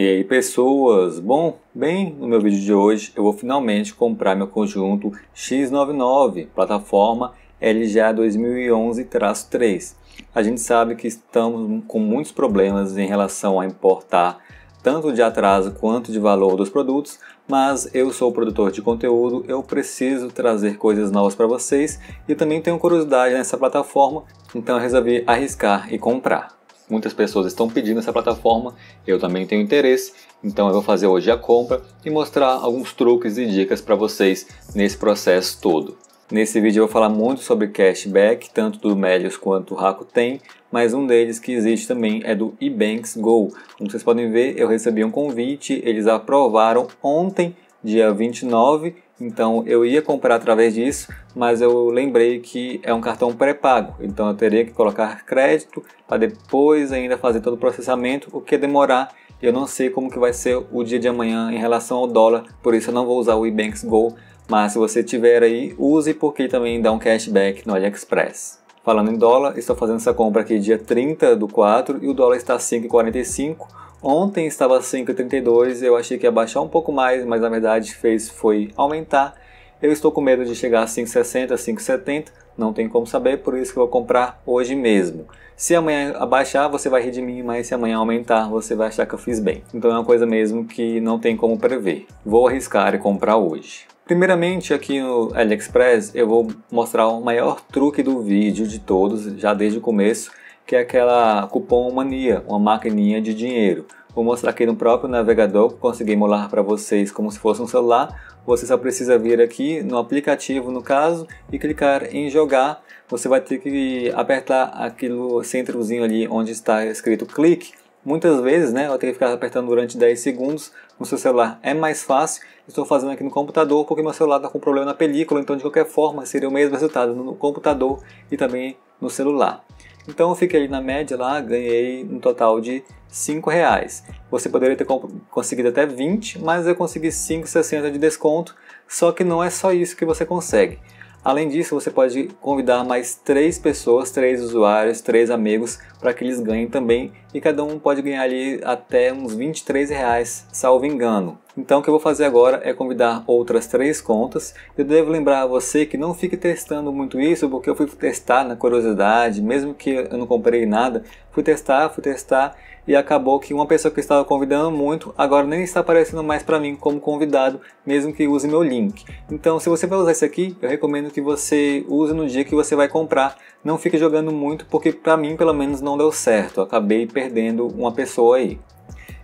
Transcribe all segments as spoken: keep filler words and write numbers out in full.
E aí pessoas, bom, bem, no meu vídeo de hoje eu vou finalmente comprar meu conjunto X noventa e nove, plataforma L G A dois mil e onze traço três. A gente sabe que estamos com muitos problemas em relação a importar tanto de atraso quanto de valor dos produtos, mas eu sou produtor de conteúdo, eu preciso trazer coisas novas para vocês e também tenho curiosidade nessa plataforma, então eu resolvi arriscar e comprar. Muitas pessoas estão pedindo essa plataforma, eu também tenho interesse, então eu vou fazer hoje a compra e mostrar alguns truques e dicas para vocês nesse processo todo. Nesse vídeo eu vou falar muito sobre cashback, tanto do Méliuz quanto do Rakuten, mas um deles que existe também é do eBanx Go. Como vocês podem ver, eu recebi um convite, eles aprovaram ontem, dia vinte e nove, então eu ia comprar através disso, mas eu lembrei que é um cartão pré-pago, então eu teria que colocar crédito para depois ainda fazer todo o processamento, o que é demorar. Eu não sei como que vai ser o dia de amanhã em relação ao dólar, por isso eu não vou usar o eBanx Go, mas se você tiver aí, use, porque ele também dá um cashback no AliExpress. Falando em dólar, estou fazendo essa compra aqui dia trinta do quatro e o dólar está cinco reais e quarenta e cinco centavos. Ontem estava cinco reais e trinta e dois centavos, eu achei que ia baixar um pouco mais, mas na verdade fez foi aumentar. Eu estou com medo de chegar a cinco reais e sessenta centavos, cinco reais e setenta centavos, não tem como saber, por isso que eu vou comprar hoje mesmo. Se amanhã abaixar, você vai rir de mim, mas se amanhã aumentar, você vai achar que eu fiz bem. Então é uma coisa mesmo que não tem como prever. Vou arriscar e comprar hoje. Primeiramente, aqui no AliExpress, eu vou mostrar o maior truque do vídeo de todos, já desde o começo, que é aquela Cupomania, uma maquininha de dinheiro. Vou mostrar aqui no próprio navegador, consegui emular para vocês como se fosse um celular. Você só precisa vir aqui no aplicativo, no caso, e clicar em jogar. Você vai ter que apertar aquele centrozinho ali onde está escrito clique. Muitas vezes, né, eu tenho que ficar apertando durante dez segundos, no seu celular é mais fácil. Estou fazendo aqui no computador porque meu celular está com problema na película, então de qualquer forma seria o mesmo resultado no computador e também no celular. Então eu fiquei ali na média, lá, ganhei um total de cinco reais. Você poderia ter conseguido até vinte reais, mas eu consegui cinco reais e sessenta centavos de desconto, só que não é só isso que você consegue. Além disso, você pode convidar mais três pessoas, três usuários, três amigos, para que eles ganhem também. E cada um pode ganhar ali até uns vinte e três reais, salvo engano. Então o que eu vou fazer agora é convidar outras três contas. Eu devo lembrar a você que não fique testando muito isso, porque eu fui testar na curiosidade, mesmo que eu não comprei nada, fui testar, fui testar e acabou que uma pessoa que eu estava convidando muito, agora nem está aparecendo mais para mim como convidado, mesmo que use meu link. Então se você vai usar isso aqui, eu recomendo que você use no dia que você vai comprar. Não fique jogando muito, porque para mim pelo menos não deu certo, eu acabei perdendo uma pessoa aí.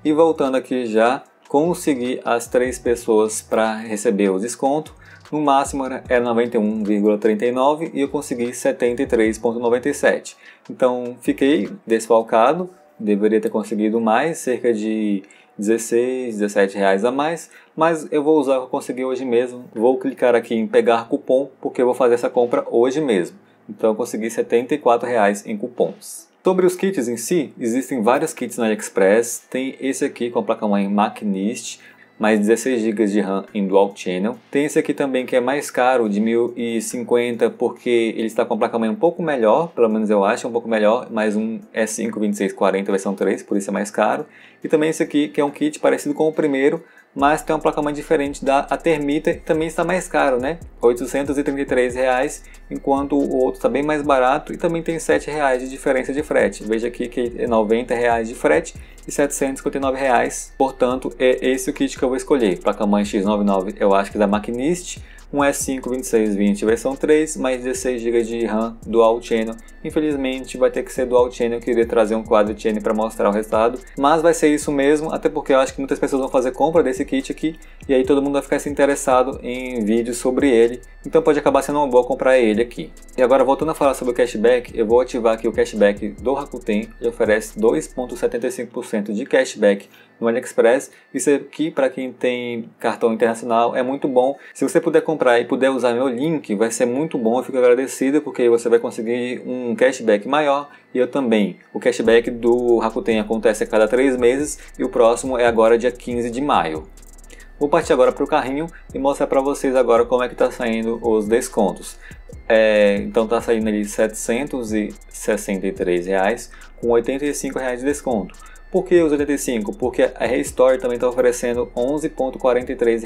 E voltando aqui, já consegui as três pessoas para receber o desconto. No máximo era noventa e um reais e trinta e nove centavos e eu consegui setenta e três reais e noventa e sete centavos. Então fiquei desfalcado, deveria ter conseguido mais, cerca de dezesseis, dezessete reais a mais, mas eu vou usar o que eu consegui hoje mesmo. Vou clicar aqui em pegar cupom, porque eu vou fazer essa compra hoje mesmo. Então eu consegui setenta e quatro reais em cupons. Sobre os kits em si, existem vários kits na AliExpress. Tem esse aqui com a placa-mãe Machinist, mais dezesseis gigas de RAM em Dual Channel. Tem esse aqui também que é mais caro, de mil e cinquenta, porque ele está com a placa-mãe um pouco melhor, pelo menos eu acho, um pouco melhor, mais um E cinco vinte e seis quarenta versão três, por isso é mais caro. E também esse aqui, que é um kit parecido com o primeiro, mas tem uma placa-mãe diferente da Termita e também está mais caro, né? oitocentos e trinta e três reais, enquanto o outro está bem mais barato e também tem sete reais de diferença de frete. Veja aqui que é noventa reais de frete e setecentos e cinquenta e nove reais. Portanto, é esse o kit que eu vou escolher. Placa-mãe X noventa e nove, eu acho que é da Machinist, um E cinco vinte e seis vinte versão três, mais dezesseis gigas de RAM Dual Channel. Infelizmente vai ter que ser Dual Channel, eu queria trazer um Quad Channel para mostrar o resultado, mas vai ser isso mesmo, até porque eu acho que muitas pessoas vão fazer compra desse kit aqui, e aí todo mundo vai ficar se interessado em vídeos sobre ele, então pode acabar sendo uma boa comprar ele aqui. E agora, voltando a falar sobre o cashback, eu vou ativar aqui o cashback do Rakuten, ele oferece dois vírgula setenta e cinco por cento de cashback no AliExpress. Isso aqui, para quem tem cartão internacional, é muito bom. Se você puder comprar e puder usar meu link, vai ser muito bom, eu fico agradecido, porque você vai conseguir um cashback maior. E eu também. O cashback do Rakuten acontece a cada três meses e o próximo é agora dia quinze de maio. Vou partir agora para o carrinho e mostrar para vocês agora como é que está saindo os descontos. É, então está saindo ali R$ setecentos e sessenta e três reais, com oitenta e cinco reais de desconto. Por que os oitenta e cinco reais? Porque a RaiStore também está oferecendo onze reais e quarenta e três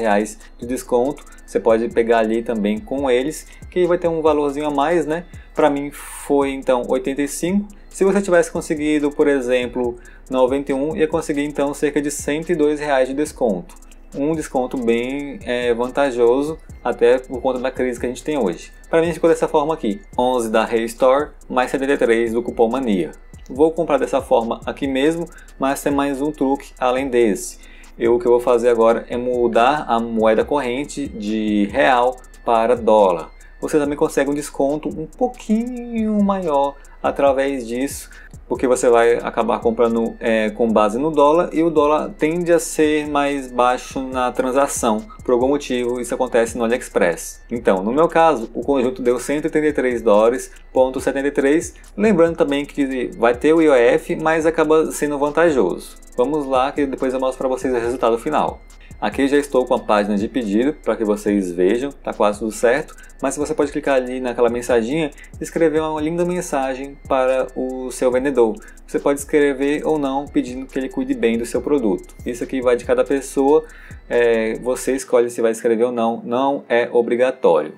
de desconto. Você pode pegar ali também com eles, que vai ter um valorzinho a mais, né? Para mim foi então oitenta e cinco reais. Se você tivesse conseguido, por exemplo, noventa e um reais, ia conseguir então cerca de cento e dois reais de desconto. Um desconto bem é, vantajoso, até por conta da crise que a gente tem hoje. Para mim ficou dessa forma aqui, onze reais da RaiStore mais setenta e três reais do Cupomania. Vou comprar dessa forma aqui mesmo, mas tem mais um truque além desse. Eu, o que eu vou fazer agora é mudar a moeda corrente de real para dólar. Você também consegue um desconto um pouquinho maior através disso, porque você vai acabar comprando é, com base no dólar, e o dólar tende a ser mais baixo na transação. Por algum motivo isso acontece no AliExpress. Então, no meu caso, o conjunto deu cento e trinta e três dólares e setenta e três centavos, lembrando também que vai ter o I O F, mas acaba sendo vantajoso. Vamos lá, que depois eu mostro para vocês o resultado final. Aqui já estou com a página de pedido para que vocês vejam, tá quase tudo certo, mas você pode clicar ali naquela mensaginha e escrever uma linda mensagem para o seu vendedor. Você pode escrever ou não, pedindo que ele cuide bem do seu produto. Isso aqui vai de cada pessoa, é, você escolhe se vai escrever ou não, não é obrigatório.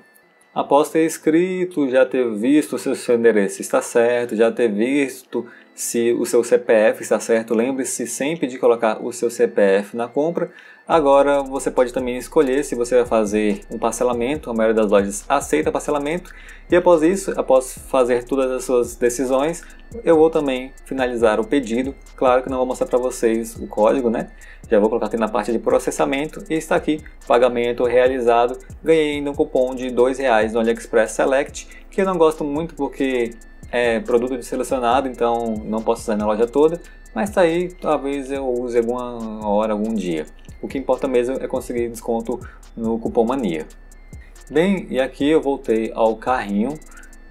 Após ter escrito, já ter visto se o seu endereço está certo, já ter visto se o seu C P F está certo, lembre-se sempre de colocar o seu C P F na compra. Agora você pode também escolher se você vai fazer um parcelamento, a maioria das lojas aceita parcelamento. E após isso, após fazer todas as suas decisões, eu vou também finalizar o pedido. Claro que não vou mostrar para vocês o código, né? Já vou colocar aqui na parte de processamento e está aqui, pagamento realizado. Ganhei ainda um cupom de dois reais no AliExpress Select, que eu não gosto muito porque é produto de selecionado, então não posso usar na loja toda. Mas tá aí, talvez eu use alguma hora, algum dia. O que importa mesmo é conseguir desconto no Cupomania. Bem, e aqui eu voltei ao carrinho.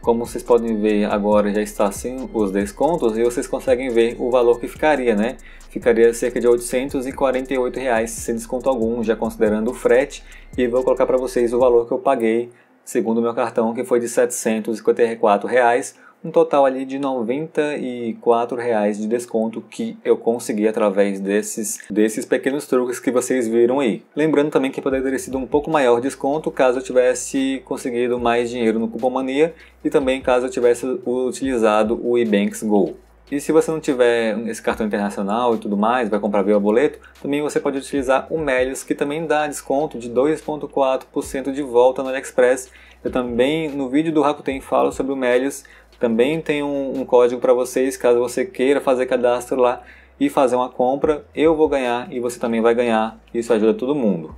Como vocês podem ver, agora já está sem os descontos e vocês conseguem ver o valor que ficaria, né? Ficaria cerca de oitocentos e quarenta e oito reais sem desconto algum, já considerando o frete. E vou colocar para vocês o valor que eu paguei, segundo o meu cartão, que foi de setecentos e cinquenta e quatro reais. Um total ali de noventa e quatro reais de desconto que eu consegui através desses, desses pequenos truques que vocês viram aí. Lembrando também que poderia ter sido um pouco maior desconto caso eu tivesse conseguido mais dinheiro no Cupomania e também caso eu tivesse utilizado o eBanx Go. E se você não tiver esse cartão internacional e tudo mais, vai comprar via boleto, também você pode utilizar o Méliuz, que também dá desconto de dois vírgula quatro por cento de volta no AliExpress. Eu também no vídeo do Rakuten falo sobre o Méliuz. Também tem um, um código para vocês, caso você queira fazer cadastro lá e fazer uma compra, eu vou ganhar e você também vai ganhar, isso ajuda todo mundo.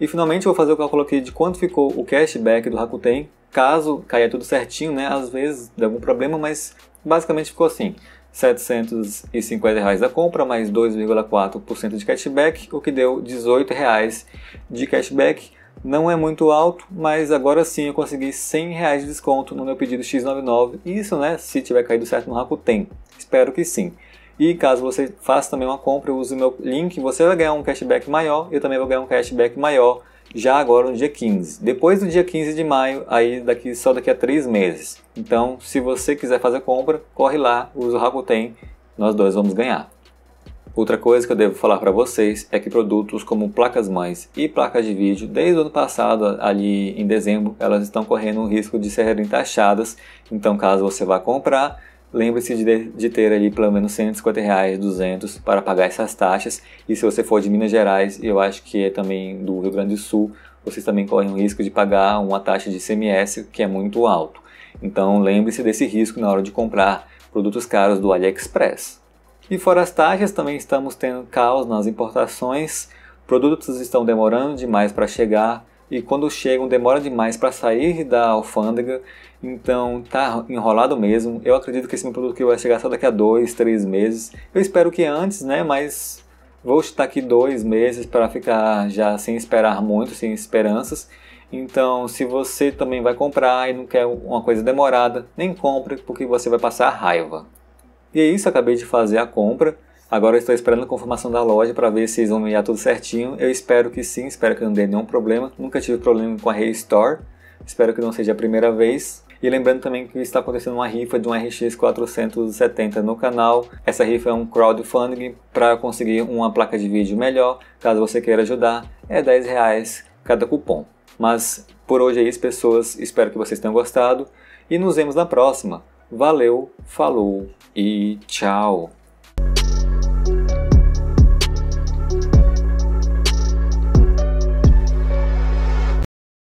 E finalmente eu vou fazer o cálculo aqui de quanto ficou o cashback do Rakuten, caso caia tudo certinho, né? Às vezes dá algum problema, mas basicamente ficou assim, setecentos e cinquenta reais da compra, mais dois vírgula quatro por cento de cashback, o que deu dezoito reais de cashback. Não é muito alto, mas agora sim eu consegui cem reais de desconto no meu pedido X noventa e nove, isso, né, se tiver caído certo no Rakuten, espero que sim. E caso você faça também uma compra, use o meu link, você vai ganhar um cashback maior, eu também vou ganhar um cashback maior, já agora no dia quinze. Depois do dia quinze de maio, aí daqui, só daqui a três meses. Então, se você quiser fazer compra, corre lá, usa o Rakuten, nós dois vamos ganhar. Outra coisa que eu devo falar para vocês é que produtos como placas-mães e placas de vídeo, desde o ano passado, ali em dezembro, elas estão correndo o risco de serem taxadas. Então, caso você vá comprar, lembre-se de, de ter ali pelo menos cento e cinquenta reais, duzentos reais para pagar essas taxas. E se você for de Minas Gerais, eu acho que é também do Rio Grande do Sul, vocês também correm o risco de pagar uma taxa de I C M S que é muito alto. Então, lembre-se desse risco na hora de comprar produtos caros do AliExpress. E fora as taxas, também estamos tendo caos nas importações, produtos estão demorando demais para chegar e quando chegam demora demais para sair da alfândega, então tá enrolado mesmo. Eu acredito que esse meu produto aqui vai chegar só daqui a dois, três meses, eu espero que antes, né, mas vou chutar aqui dois meses para ficar já sem esperar muito, sem esperanças. Então, se você também vai comprar e não quer uma coisa demorada, nem compre, porque você vai passar raiva. E é isso, acabei de fazer a compra, agora estou esperando a confirmação da loja para ver se eles vão me dar tudo certinho. Eu espero que sim, espero que não dê nenhum problema, nunca tive problema com a RaiStore, espero que não seja a primeira vez. E lembrando também que está acontecendo uma rifa de um R X quatrocentos e setenta no canal. Essa rifa é um crowdfunding para conseguir uma placa de vídeo melhor. Caso você queira ajudar, é dez reais cada cupom. Mas por hoje é isso, pessoas. Espero que vocês tenham gostado. E nos vemos na próxima. Valeu, falou e tchau!